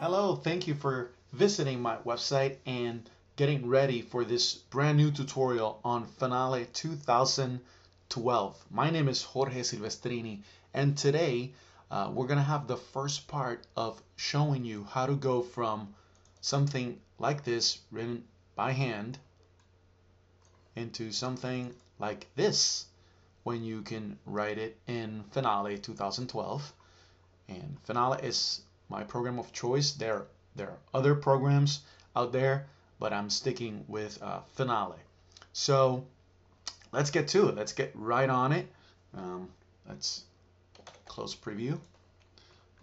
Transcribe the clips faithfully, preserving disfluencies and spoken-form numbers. Hello, thank you for visiting my website and getting ready for this brand new tutorial on Finale two thousand twelve. My name is Jorge Silvestrini, and today uh, we're going to have the first part of showing you how to go from something like this, written by hand, into something like this, when you can write it in Finale two thousand twelve. And Finale is my program of choice. There, there are other programs out there, but I'm sticking with uh, Finale. So let's get to it. Let's get right on it. Um, let's close preview.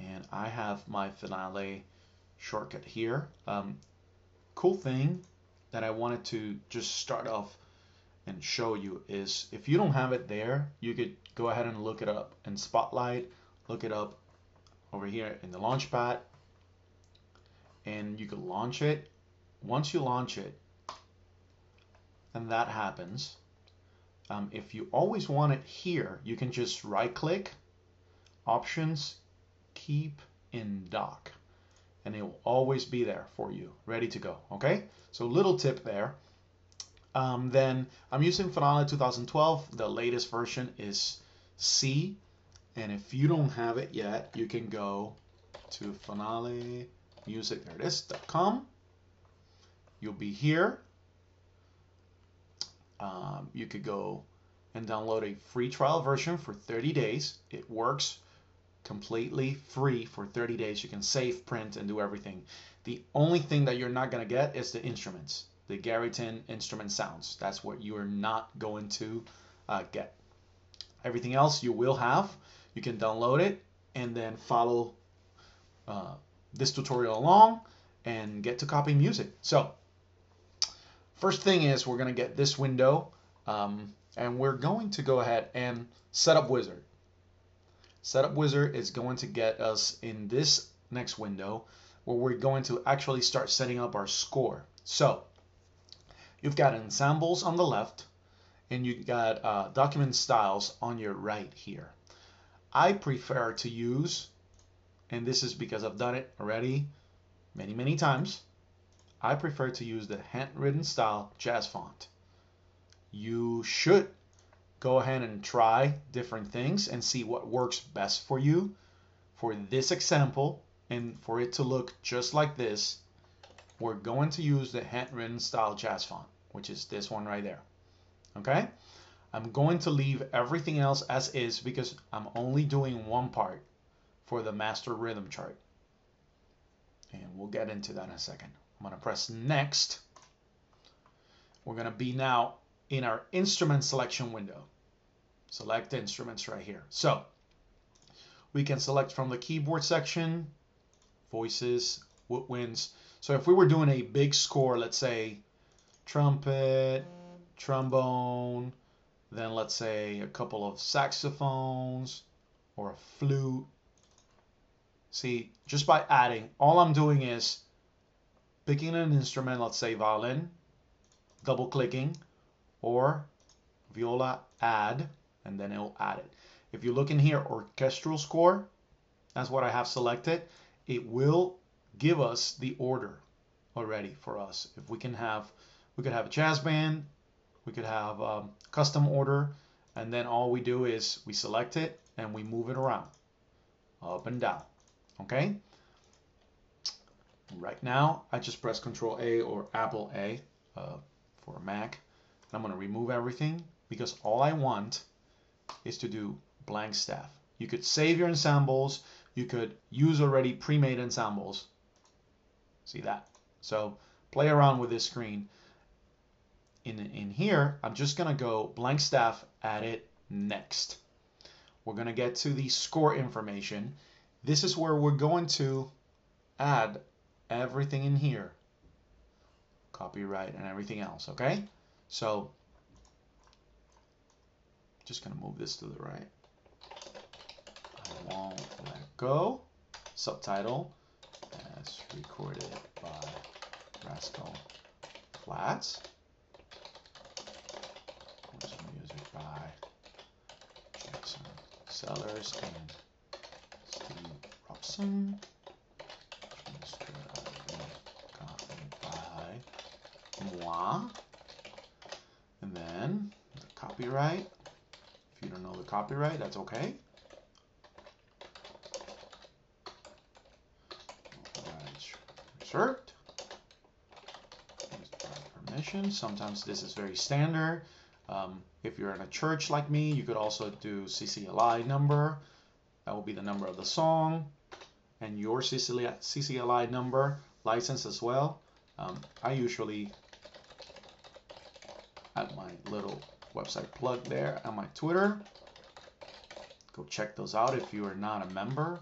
And I have my Finale shortcut here. Um, cool thing that I wanted to just start off and show you is, if you don't have it there, you could go ahead and look it up in Spotlight, look it up over here in the Launchpad, and you can launch it. Once you launch it, and that happens, um, if you always want it here, you can just right click, Options, Keep in Dock, and it will always be there for you, ready to go. Okay, so little tip there. Um, then I'm using Finale two thousand twelve. The latest version is C, and if you don't have it yet, you can go to Finale Music Artist dot com. You'll be here. Um, you could go and download a free trial version for thirty days. It works completely free for thirty days. You can save, print, and do everything. The only thing that you're not going to get is the instruments, the Garritan instrument sounds. That's what you are not going to uh, get. Everything else you will have. You can download it and then follow uh, this tutorial along and get to copy music. So first thing is, we're going to get this window, um, and we're going to go ahead and set up wizard. Setup wizard is going to get us in this next window where we're going to actually start setting up our score. So you've got ensembles on the left, and you've got uh, document styles on your right here. I prefer to use, and this is because I've done it already many, many times, I prefer to use the handwritten style jazz font. You should go ahead and try different things and see what works best for you. For this example, and for it to look just like this, we're going to use the handwritten style jazz font, which is this one right there. Okay? I'm going to leave everything else as is because I'm only doing one part for the master rhythm chart. And we'll get into that in a second. I'm going to press next. We're going to be now in our instrument selection window. Select instruments right here. So we can select from the keyboard section, voices, woodwinds. So if we were doing a big score, let's say trumpet, trombone, then let's say a couple of saxophones or a flute. See, just by adding, all I'm doing is picking an instrument, let's say violin, double clicking, or viola, add, and then it'll add it. If you look in here, orchestral score, that's what I have selected. It will give us the order already for us. If we can have, we could have a jazz band, we could have a custom order, and then all we do is we select it and we move it around, up and down. Okay, right now I just press Control A or Apple A uh, for a Mac, and I'm going to remove everything because all I want is to do blank staff. You could save your ensembles, you could use already pre-made ensembles. See that? So play around with this screen. In, in here, I'm just going to go blank staff, add it, next. We're going to get to the score information. This is where we're going to add everything in here. Copyright and everything else, okay? So, just gonna move this to the right. I won't let go. Subtitle, as recorded by Rascal Flatts. Music by Jackson Sellers and Steve Robson. Moi. And then the copyright. If you don't know the copyright, that's okay. Alright, insert. Permission. Sometimes this is very standard. Um, if you're in a church like me, you could also do C C L I number. That will be the number of the song and your C C L I number, license as well. Um, I usually at my little website plug there on my Twitter. Go check those out if you are not a member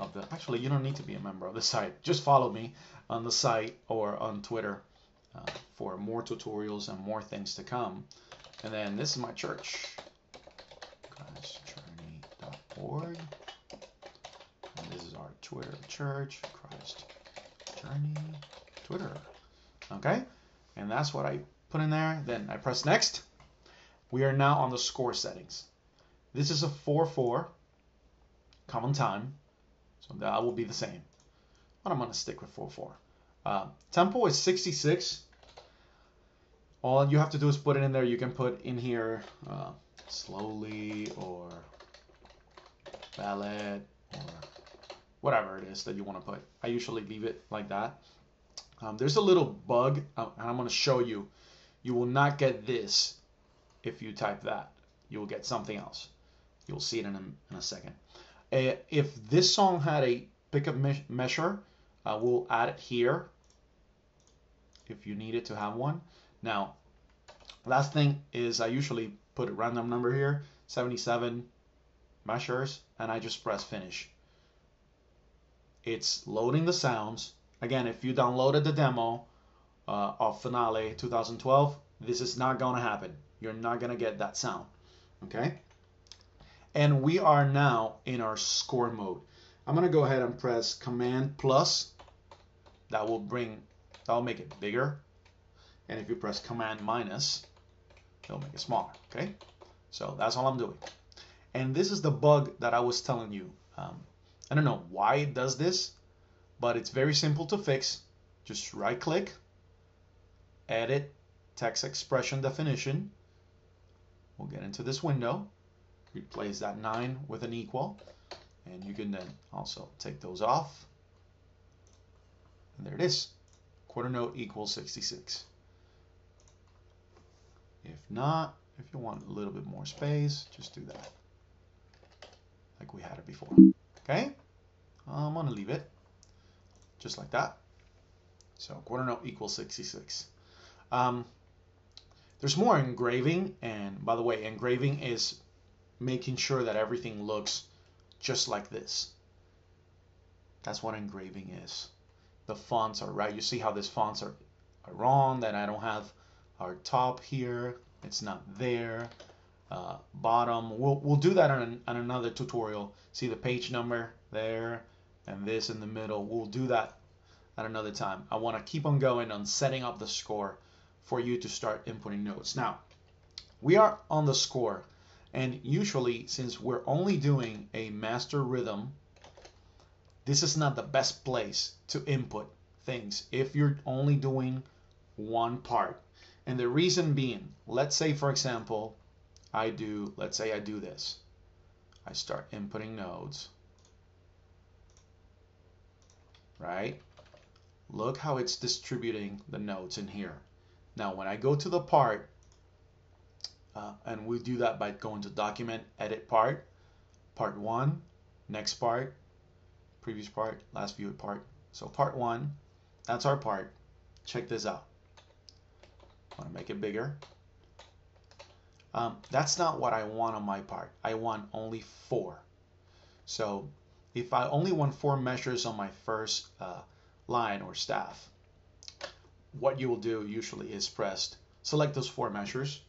of the... Actually, you don't need to be a member of the site. Just follow me on the site or on Twitter uh, for more tutorials and more things to come. And then this is my church. Christ Journey dot org. And this is our Twitter church. Christ Journey Twitter. Okay? And that's what I... put in there, then I press next. We are now on the score settings. This is a four four common time, so that will be the same, but I'm gonna stick with four four. Uh, tempo is sixty-six. All you have to do is put it in there. You can put in here uh, slowly or ballad or whatever it is that you want to put. I usually leave it like that. Um, there's a little bug, uh, and I'm gonna show you. You will not get this if you type that. You will get something else. You'll see it in a, in a second. Uh, if this song had a pickup me measure, uh, we'll add it here if you needed to have one. Now, last thing is I usually put a random number here, seventy-seven measures, and I just press finish. It's loading the sounds. Again, if you downloaded the demo, Uh, of Finale twenty twelve, this is not going to happen. You're not going to get that sound, okay? And we are now in our score mode. I'm going to go ahead and press Command plus. That will bring, that'll make it bigger. And if you press Command minus, it'll make it smaller, okay? So that's all I'm doing. And this is the bug that I was telling you. Um, I don't know why it does this, but it's very simple to fix. Just right-click. Edit text expression definition. We'll get into this window. Replace that nine with an equal. And you can then also take those off. And there it is. Quarter note equals sixty-six. If not, if you want a little bit more space, just do that. Like we had it before. Okay? I'm going to leave it. Just like that. So quarter note equals sixty-six. Um, there's more engraving, and by the way, engraving is making sure that everything looks just like this. That's what engraving is. The fonts are right. You see how these fonts are, are wrong, that I don't have our top here. It's not there. Uh, bottom. We'll, we'll do that on, on another tutorial. See the page number there and this in the middle. We'll do that at another time. I want to keep on going on setting up the score for you to start inputting notes. Now, we are on the score, and usually since we're only doing a master rhythm, this is not the best place to input things if you're only doing one part. And the reason being, let's say for example, I do, let's say I do this. I start inputting notes, right? Look how it's distributing the notes in here. Now, when I go to the part, uh, and we do that by going to Document, Edit Part, Part one, Next Part, Previous Part, Last Viewed Part. So Part one, that's our part. Check this out. I want to make it bigger. Um, that's not what I want on my part. I want only four. So if I only want four measures on my first uh, line or staff, what you will do usually is press, select those four measures,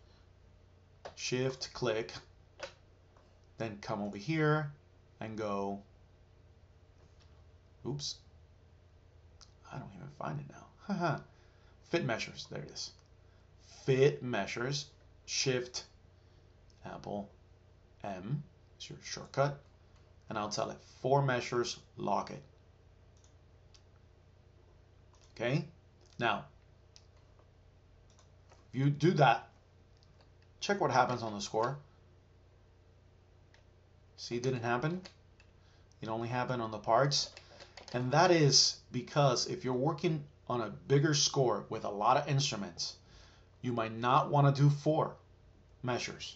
shift click, then come over here and go, oops, I don't even find it now, haha, fit measures, there it is, fit measures, shift, apple, M, It's your shortcut. And I'll tell it four measures, lock it. Okay, now you do that. Check what happens on the score. See, it didn't happen. It only happened on the parts. And that is because if you're working on a bigger score with a lot of instruments, you might not want to do four measures.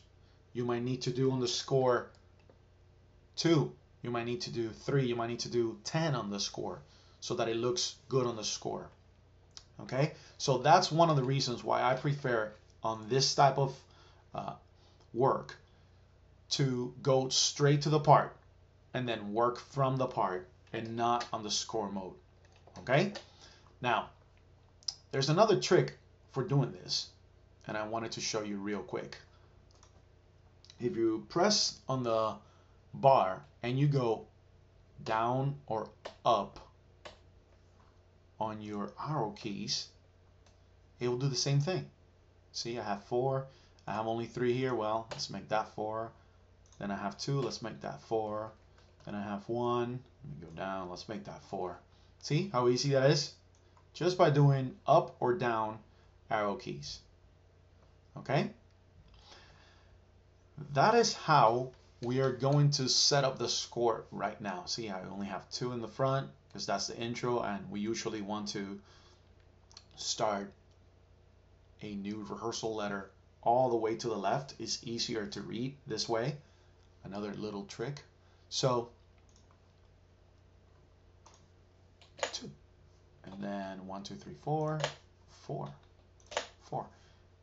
You might need to do on the score two. You might need to do three. You might need to do ten on the score, so that it looks good on the score. Okay, so that's one of the reasons why I prefer on this type of uh, work to go straight to the part and then work from the part and not on the score mode. Okay, now there's another trick for doing this, and I wanted to show you real quick. If you press on the bar and you go down or up on your arrow keys, it will do the same thing. See, I have four, I have only three here. Well, let's make that four. Then I have two, let's make that four. Then I have one, let me go down, let's make that four. See how easy that is? Just by doing up or down arrow keys. Okay? That is how we are going to set up the score right now. See, I only have two in the front, because that's the intro, and we usually want to start a new rehearsal letter all the way to the left. It's easier to read this way. Another little trick. So two, and then one, two, three, four, four, four,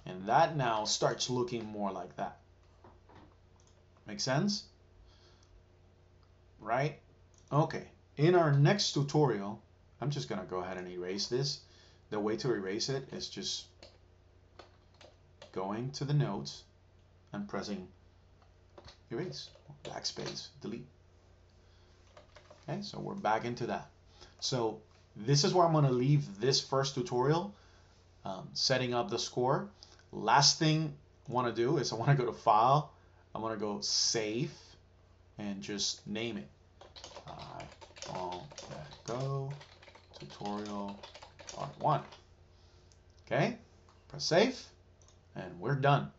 and that now starts looking more like that. Make sense? Right? Okay. In our next tutorial, I'm just going to go ahead and erase this. The way to erase it is just going to the notes and pressing erase, backspace, delete. Okay, so we're back into that. So this is where I'm going to leave this first tutorial, um, setting up the score. Last thing I want to do is I want to go to File. I want to go Save and just name it. Uh, All that go tutorial part one. Okay, press save, and we're done.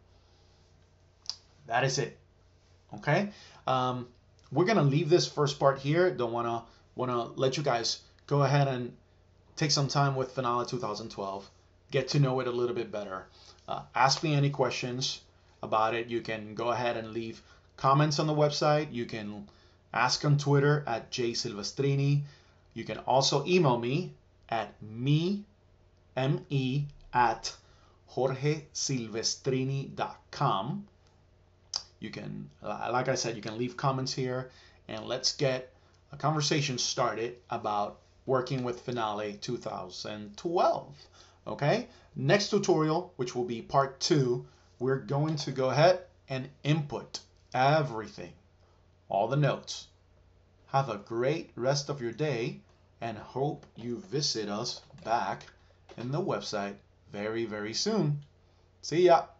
That is it. Okay, um, we're gonna leave this first part here. Don't wanna wanna let you guys go ahead and take some time with Finale twenty twelve. Get to know it a little bit better. Uh, ask me any questions about it. You can go ahead and leave comments on the website. You can ask on Twitter at J Silvestrini. You can also email me at me, M E, at Jorge Silvestrini dot com. You can, like I said, you can leave comments here, and let's get a conversation started about working with Finale twenty twelve. Okay? Next tutorial, which will be part two, we're going to go ahead and input everything. All the notes. Have a great rest of your day, and hope you visit us back in the website very, very soon. See ya!